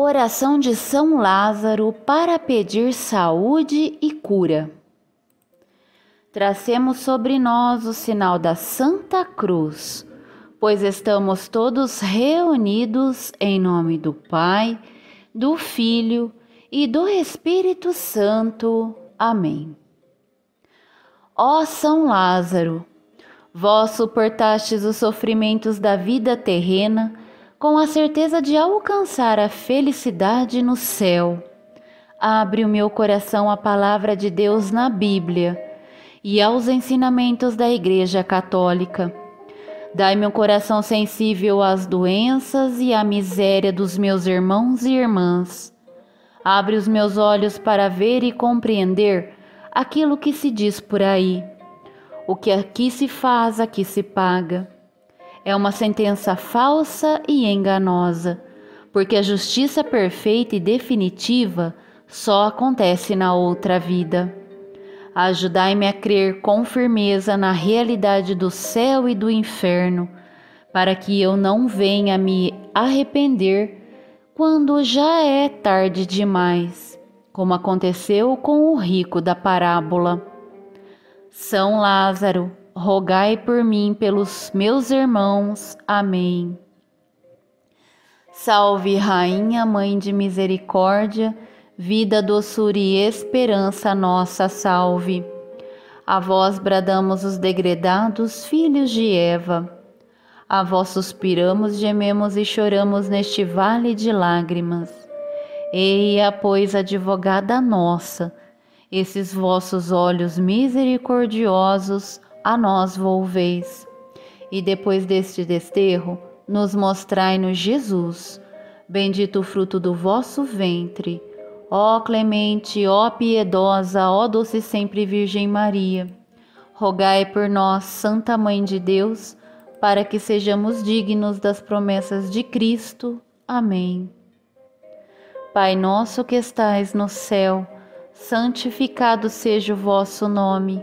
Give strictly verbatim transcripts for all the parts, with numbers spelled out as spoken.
Oração de São Lázaro para pedir saúde e cura. Tracemos sobre nós o sinal da Santa Cruz, pois estamos todos reunidos em nome do Pai, do Filho e do Espírito Santo. Amém. Ó São Lázaro, vós suportastes os sofrimentos da vida terrena, com a certeza de alcançar a felicidade no céu. Abre o meu coração à palavra de Deus na Bíblia e aos ensinamentos da Igreja Católica. Dai-me um coração sensível às doenças e à miséria dos meus irmãos e irmãs. Abre os meus olhos para ver e compreender aquilo que se diz por aí. O que aqui se faz, aqui se paga. É uma sentença falsa e enganosa, porque a justiça perfeita e definitiva só acontece na outra vida. Ajudai-me a crer com firmeza na realidade do céu e do inferno, para que eu não venha me arrepender quando já é tarde demais, como aconteceu com o rico da parábola. São Lázaro, rogai por mim, pelos meus irmãos. Amém. Salve, Rainha, Mãe de Misericórdia, vida, doçura e esperança nossa, salve. A vós bradamos os degredados, filhos de Eva. A vós suspiramos, gememos e choramos neste vale de lágrimas. Eia, pois, advogada nossa, esses vossos olhos misericordiosos a nós volveis, e depois deste desterro, nos mostrai-nos Jesus, bendito o fruto do vosso ventre. Ó clemente, ó piedosa, ó doce sempre Virgem Maria, rogai por nós, Santa Mãe de Deus, para que sejamos dignos das promessas de Cristo. Amém. Pai nosso que estais no céu, santificado seja o vosso nome.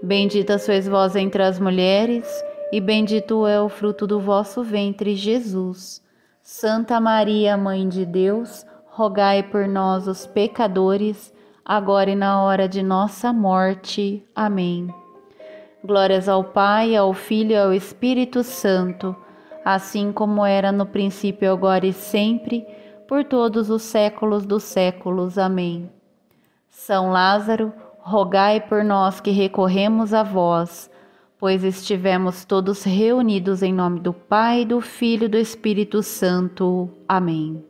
Bendita sois vós entre as mulheres, e bendito é o fruto do vosso ventre, Jesus. Santa Maria, Mãe de Deus, rogai por nós, os pecadores, agora e na hora de nossa morte. Amém. Glórias ao Pai, ao Filho e ao Espírito Santo, assim como era no princípio, agora e sempre, por todos os séculos dos séculos. Amém. São Lázaro, rogai por nós que recorremos a vós, pois estivemos todos reunidos em nome do Pai, do Filho e do Espírito Santo. Amém.